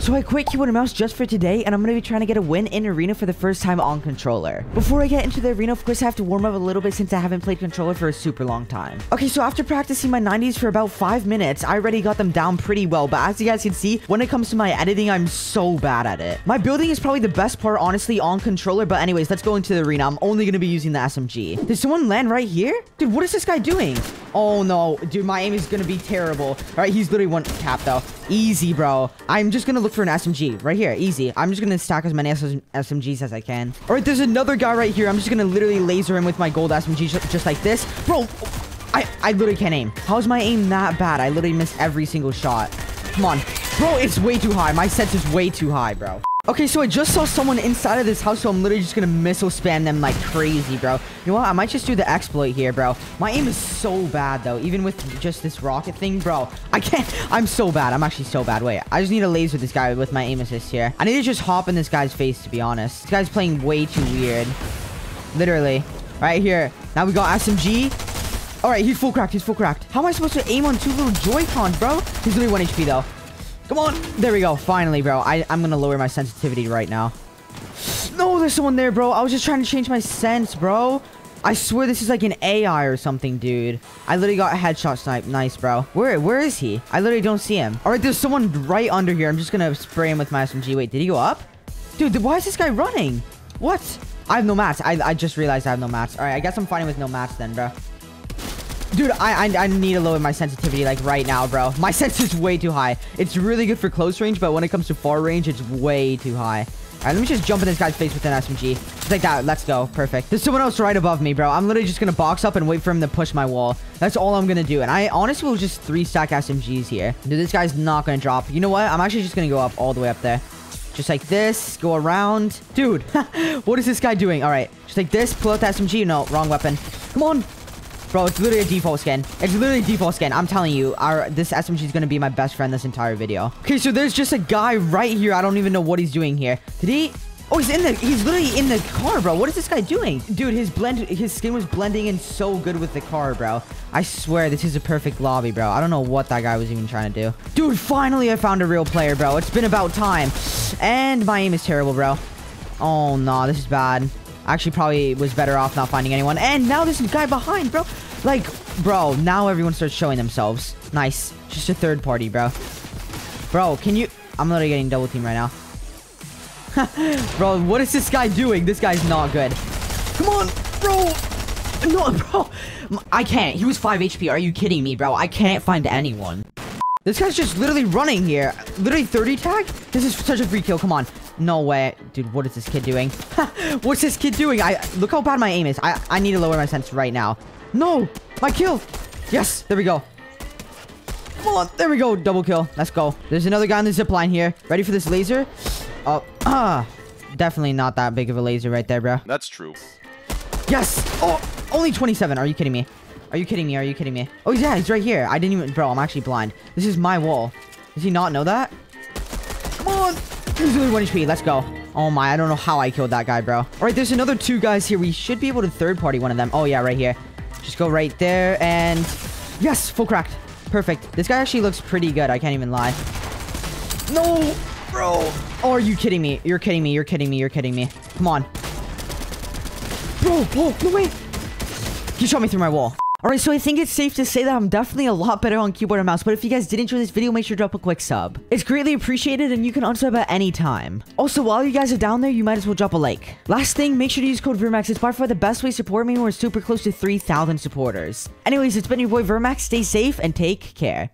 So I quit keyboard and mouse just for today, and I'm going to be trying to get a win in arena for the first time on controller. Before I get into the arena, of course, I have to warm up a little bit since I haven't played controller for a super long time. Okay, so after practicing my 90s for about 5 minutes, I already got them down pretty well. But as you guys can see, when it comes to my editing, I'm so bad at it. My building is probably the best part, honestly, on controller. But anyways, let's go into the arena. I'm only going to be using the SMG. Did someone land right here? Dude, what is this guy doing? Oh, no. Dude, my aim is going to be terrible. All right, he's literally one cap, though. Easy, bro. I'm just going to look for an SMG right here. Easy. I'm just going to stack as many SMGs as I can. All right, there's another guy right here. I'm just going to literally laser him with my gold SMG just like this. Bro, I literally can't aim. How is my aim that bad? I literally missed every single shot. Come on. Bro, it's way too high. My sense is way too high, bro. Okay, so I just saw someone inside of this house, so I'm literally just gonna missile spam them like crazy, bro. You know what? I might just do the exploit here, bro. My aim is so bad, though. Even with just this rocket thing, bro. I can't. I'm so bad. I'm actually so bad. Wait, I just need to laser this guy with my aim assist here. I need to just hop in this guy's face, to be honest. This guy's playing way too weird. Literally. Right here. Now we got SMG. All right, he's full cracked. He's full cracked. How am I supposed to aim on two little Joy-Cons, bro? He's literally 1 HP, though. Come on. There we go. Finally, bro. I'm going to lower my sensitivity right now. No, there's someone there, bro. I was just trying to change my sense, bro. I swear this is like an AI or something, dude. I literally got a headshot snipe. Nice, bro. Where is he? I literally don't see him. All right, there's someone right under here. I'm just going to spray him with my SMG. Wait, did he go up? Dude, why is this guy running? What? I have no mats. I just realized I have no mats. All right, I guess I'm fighting with no mats then, bro. Dude, I need to lower my sensitivity, like, right now, bro. My sense is way too high. It's really good for close range, but when it comes to far range, it's way too high. All right, let me just jump in this guy's face with an SMG. Just like that. Let's go. Perfect. There's someone else right above me, bro. I'm literally just going to box up and wait for him to push my wall. That's all I'm going to do. And I honestly will just 3-stack SMGs here. Dude, this guy's not going to drop. You know what? I'm actually just going to go up all the way up there. Just like this. Go around. Dude, what is this guy doing? All right. Just like this. Pull out the SMG. No, wrong weapon. Come on. Bro, it's literally a default skin. It's literally a default skin. I'm telling you, this SMG is going to be my best friend this entire video. Okay, so there's just a guy right here. I don't even know what he's doing here. Did he? Oh, he's literally in the car, bro. What is this guy doing? Dude, his skin was blending in so good with the car, bro. I swear, this is a perfect lobby, bro. I don't know what that guy was even trying to do. Dude, finally, I found a real player, bro. It's been about time. And my aim is terrible, bro. Oh, no, this is bad. Actually, probably was better off not finding anyone. And now this guy behind, bro. Like, bro, now everyone starts showing themselves. Nice. Just a third party, bro. Bro, can you... I'm literally getting double teamed right now. Bro, what is this guy doing? This guy's not good. Come on, bro. No, bro. I can't. He was 5 HP. Are you kidding me, bro? I can't find anyone. This guy's just literally running here. Literally 30 tag? This is such a free kill. Come on. No way. Dude, what is this kid doing? What's this kid doing? Look how bad my aim is. I need to lower my sense right now. No! My kill! Yes! There we go. Come on. There we go. Double kill. Let's go. There's another guy on the zipline here. Ready for this laser? Oh. Definitely not that big of a laser right there, bro. That's true. Yes! Oh! Only 27. Are you kidding me? Are you kidding me? Are you kidding me? Oh, yeah. He's right here. I didn't even... Bro, I'm actually blind. This is my wall. Does he not know that? Come on! He's only 1 HP. Let's go. Oh, my. I don't know how I killed that guy, bro. All right. There's another 2 guys here. We should be able to third party one of them. Oh, yeah. Right here. Just go right there. And yes, full cracked. Perfect. This guy actually looks pretty good. I can't even lie. No, bro. Oh, are you kidding me? You're kidding me. You're kidding me. You're kidding me. Come on. Bro, oh, no way. He shot me through my wall. Alright, so I think it's safe to say that I'm definitely a lot better on keyboard and mouse, but if you guys did enjoy this video, make sure to drop a quick sub. It's greatly appreciated, and you can unsub at any time. Also, while you guys are down there, you might as well drop a like. Last thing, make sure to use code Vermax. It's by far the best way to support me, and we're super close to 3,000 supporters. Anyways, it's been your boy Vermax. Stay safe, and take care.